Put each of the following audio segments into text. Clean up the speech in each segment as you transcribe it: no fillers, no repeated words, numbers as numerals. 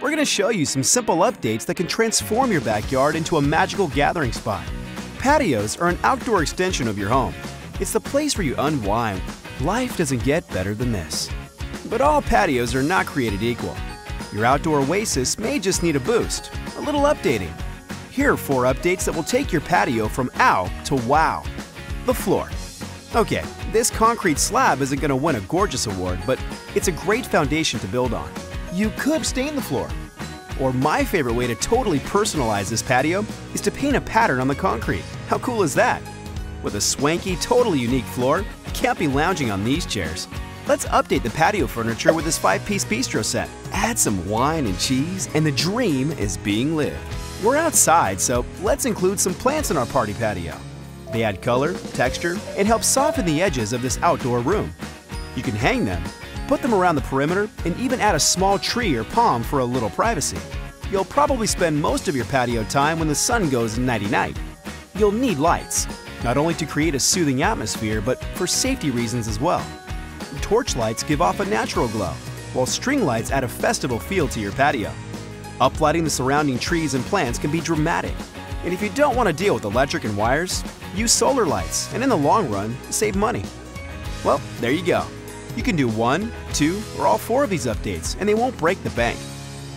We're going to show you some simple updates that can transform your backyard into a magical gathering spot. Patios are an outdoor extension of your home. It's the place where you unwind. Life doesn't get better than this. But all patios are not created equal. Your outdoor oasis may just need a boost, a little updating. Here are 4 updates that will take your patio from ow to wow. The floor. Okay, this concrete slab isn't going to win a gorgeous award, but it's a great foundation to build on. You could stain the floor. Or my favorite way to totally personalize this patio is to paint a pattern on the concrete. How cool is that? With a swanky, totally unique floor, you can't be lounging on these chairs. Let's update the patio furniture with this 5-piece bistro set. Add some wine and cheese, and the dream is being lived. We're outside, so let's include some plants in our party patio. They add color, texture, and help soften the edges of this outdoor room. You can hang them, put them around the perimeter, and even add a small tree or palm for a little privacy. You'll probably spend most of your patio time when the sun goes nighty-night. You'll need lights, not only to create a soothing atmosphere, but for safety reasons as well. Torch lights give off a natural glow, while string lights add a festival feel to your patio. Uplighting the surrounding trees and plants can be dramatic. And if you don't want to deal with electric and wires, use solar lights, and in the long run, save money. Well, there you go. You can do 1, 2, or all 4 of these updates, and they won't break the bank.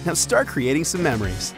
Now start creating some memories.